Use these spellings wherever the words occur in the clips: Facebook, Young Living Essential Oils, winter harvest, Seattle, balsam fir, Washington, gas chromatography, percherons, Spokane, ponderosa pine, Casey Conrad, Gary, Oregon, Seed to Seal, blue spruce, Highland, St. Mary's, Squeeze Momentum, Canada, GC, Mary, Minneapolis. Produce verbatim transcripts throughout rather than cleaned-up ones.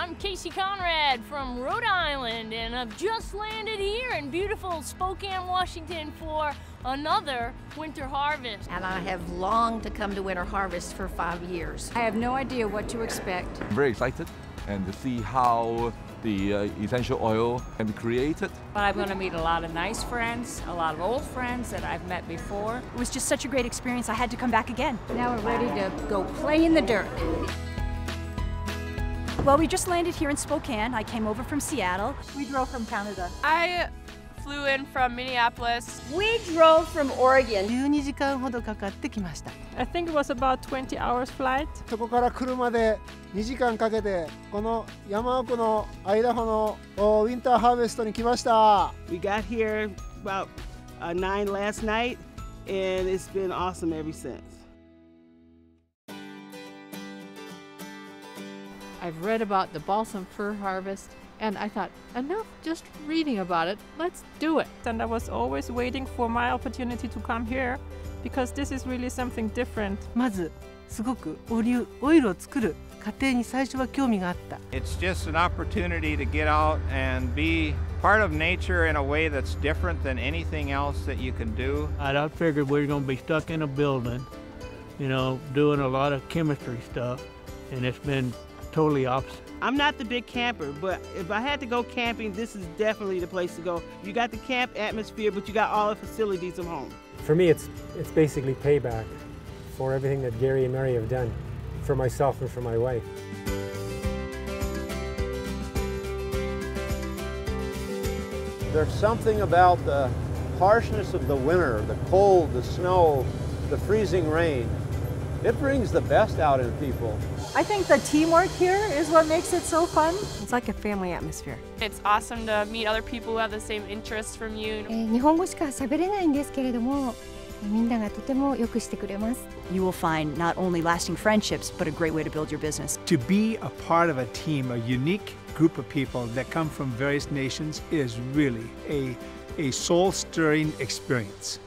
I'm Casey Conrad from Rhode Island, and I've just landed here in beautiful Spokane, Washington for another winter harvest. And I have longed to come to winter harvest for five years. I have no idea what to expect. I'm very excited and to see how the uh, essential oil can be created. I'm going to meet a lot of nice friends, a lot of old friends that I've met before. It was just such a great experience, I had to come back again. Now we're ready to go play in the dirt. Well, we just landed here in Spokane. I came over from Seattle. We drove from Canada. I flew in from Minneapolis. We drove from Oregon. I think it was about twenty hours flight. We got here about uh, nine last night, and it's been awesome ever since. I've read about the balsam fir harvest, and I thought, enough just reading about it, let's do it. And I was always waiting for my opportunity to come here, because this is really something different. It's just an opportunity to get out and be part of nature in a way that's different than anything else that you can do. I figured we were going to be stuck in a building, you know, doing a lot of chemistry stuff, and it's been totally opposite. I'm not the big camper, but if I had to go camping, this is definitely the place to go. You got the camp atmosphere, but you got all the facilities of home. For me, it's it's basically payback for everything that Gary and Mary have done for myself and for my wife. There's something about the harshness of the winter, the cold, the snow, the freezing rain. It brings the best out in people. I think the teamwork here is what makes it so fun. It's like a family atmosphere. It's awesome to meet other people who have the same interests from you. You will find not only lasting friendships, but a great way to build your business. To be a part of a team, a unique group of people that come from various nations, is really a, a soul-stirring experience.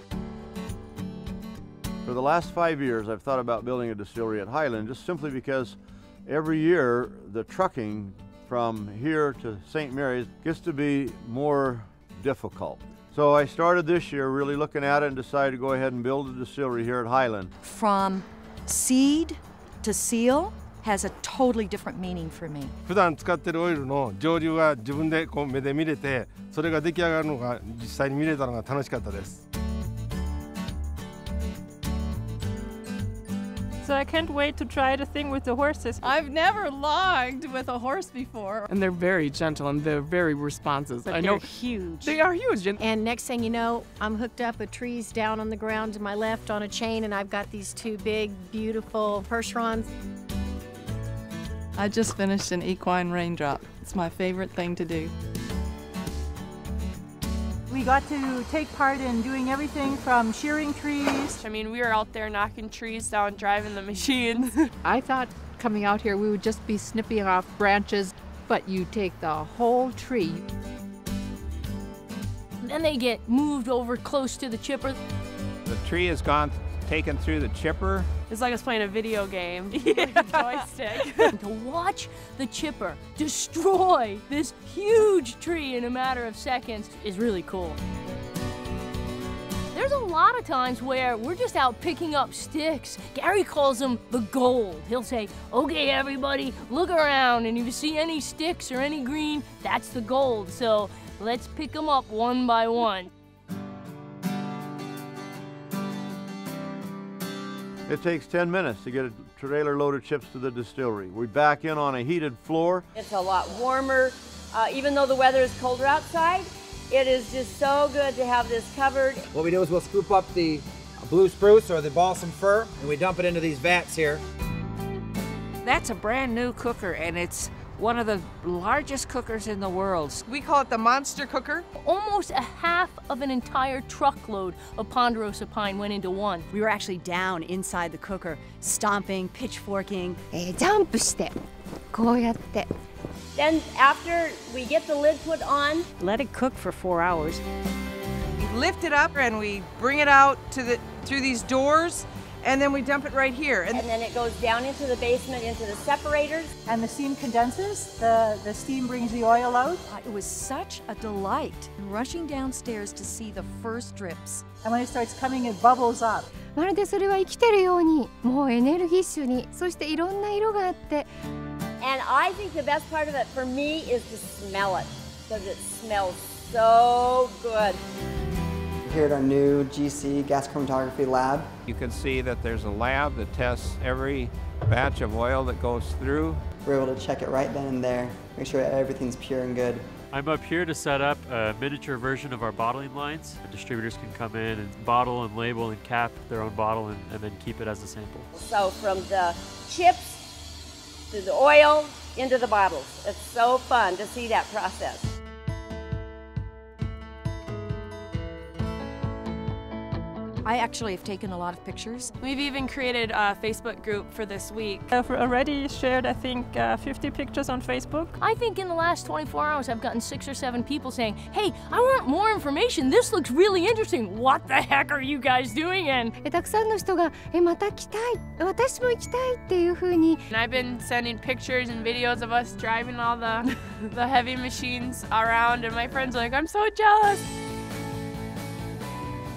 For the last five years, I've thought about building a distillery at Highland, just simply because every year the trucking from here to Saint Mary's gets to be more difficult. So I started this year really looking at it and decided to go ahead and build a distillery here at Highland. From seed to seal has a totally different meaning for me. So I can't wait to try the thing with the horses. I've never logged with a horse before. And they're very gentle and they're very responsive. But I they're know huge. They are huge. And next thing you know, I'm hooked up. A tree's down on the ground to my left on a chain, and I've got these two big, beautiful percherons. I just finished an equine raindrop. It's my favorite thing to do. We got to take part in doing everything from shearing trees. I mean, we were out there knocking trees down, driving the machines. I thought coming out here we would just be snipping off branches, but you take the whole tree. Then they get moved over close to the chipper. The tree has gone taken through the chipper. It's like us playing a video game. Yeah. Like a joystick. To watch the chipper destroy this huge tree in a matter of seconds is really cool. There's a lot of times where we're just out picking up sticks. Gary calls them the gold. He'll say, okay, everybody, look around, and if you see any sticks or any green, that's the gold. So let's pick them up one by one. It takes ten minutes to get a trailer load of chips to the distillery. We back in on a heated floor. It's a lot warmer. Uh, even though the weather is colder outside, it is just so good to have this covered. What we do is we'll scoop up the blue spruce or the balsam fir, and we dump it into these vats here. That's a brand new cooker, and it's one of the largest cookers in the world. We call it the monster cooker. Almost a half of an entire truckload of ponderosa pine went into one. We were actually down inside the cooker, stomping, pitchforking. Then after we get the lid put on, let it cook for four hours. We lift it up and we bring it out to the, through these doors, and then we dump it right here. And, and then it goes down into the basement, into the separators. And the steam condenses, the, the steam brings the oil out. It was such a delight rushing downstairs to see the first drips. And when it starts coming, it bubbles up. まるでそれは生きてるように、もうエネルギッシュに、そしていろんな色があって。And I think the best part of it for me is to smell it, because it smells so good. Here at our new G C gas chromatography lab. You can see that there's a lab that tests every batch of oil that goes through. We're able to check it right then and there, make sure that everything's pure and good. I'm up here to set up a miniature version of our bottling lines. The distributors can come in and bottle and label and cap their own bottle and, and then keep it as a sample. So from the chips to the oil into the bottles. It's so fun to see that process. I actually have taken a lot of pictures. We've even created a Facebook group for this week. I've already shared, I think, uh, fifty pictures on Facebook. I think in the last twenty-four hours, I've gotten six or seven people saying, hey, I want more information. This looks really interesting. What the heck are you guys doing? And I've been sending pictures and videos of us driving all the, the heavy machines around, and my friends are like, I'm so jealous.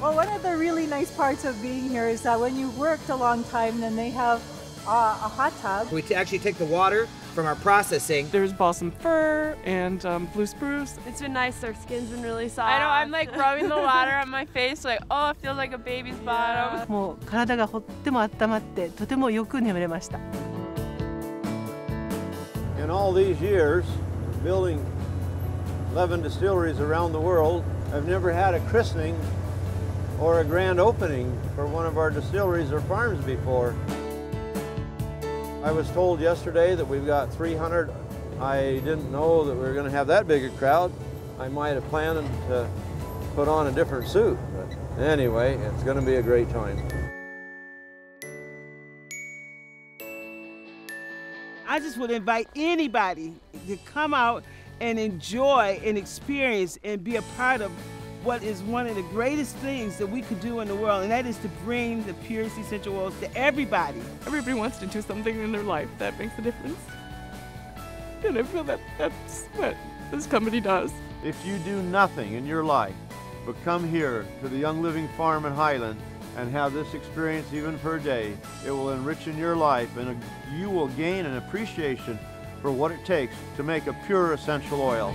Well, one of the really nice parts of being here is that when you've worked a long time, then they have uh, a hot tub. We actually take the water from our processing. There's balsam fir and um, blue spruce. It's been nice, our skin's been really soft. I know, I'm like rubbing the water on my face, like, oh, it feels like a baby's bottom. In all these years, building eleven distilleries around the world, I've never had a christening or a grand opening for one of our distilleries or farms before. I was told yesterday that we've got three hundred. I didn't know that we were gonna have that big a crowd. I might have planned to put on a different suit, but anyway, it's gonna be a great time. I just would invite anybody to come out and enjoy and experience and be a part of what is one of the greatest things that we could do in the world, and that is to bring the purest essential oils to everybody. Everybody wants to do something in their life that makes a difference. And I feel that that's what this company does. If you do nothing in your life but come here to the Young Living Farm in Highland and have this experience even for a day, it will enrich in your life, and you will gain an appreciation for what it takes to make a pure essential oil.